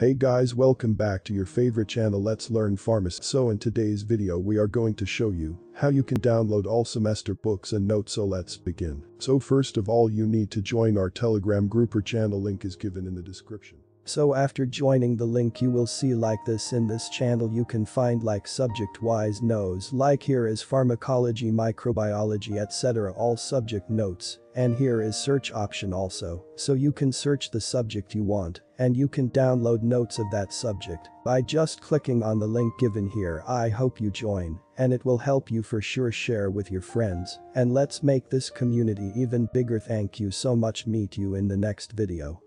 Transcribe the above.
Hey guys, welcome back to your favorite channel, Let's Learn Pharmacy. So in today's video we are going to show you how you can download all semester books and notes. So let's begin. So first of all, you need to join our Telegram group or channel, link is given in the description. So after joining the link you will see like this. In this channel you can find like subject wise notes, like here is pharmacology, microbiology, etc. All subject notes. And here is search option also, so you can search the subject you want and you can download notes of that subject by just clicking on the link given here. I hope you join and it will help you for sure. Share with your friends and let's make this community even bigger. Thank you so much. Meet you in the next video.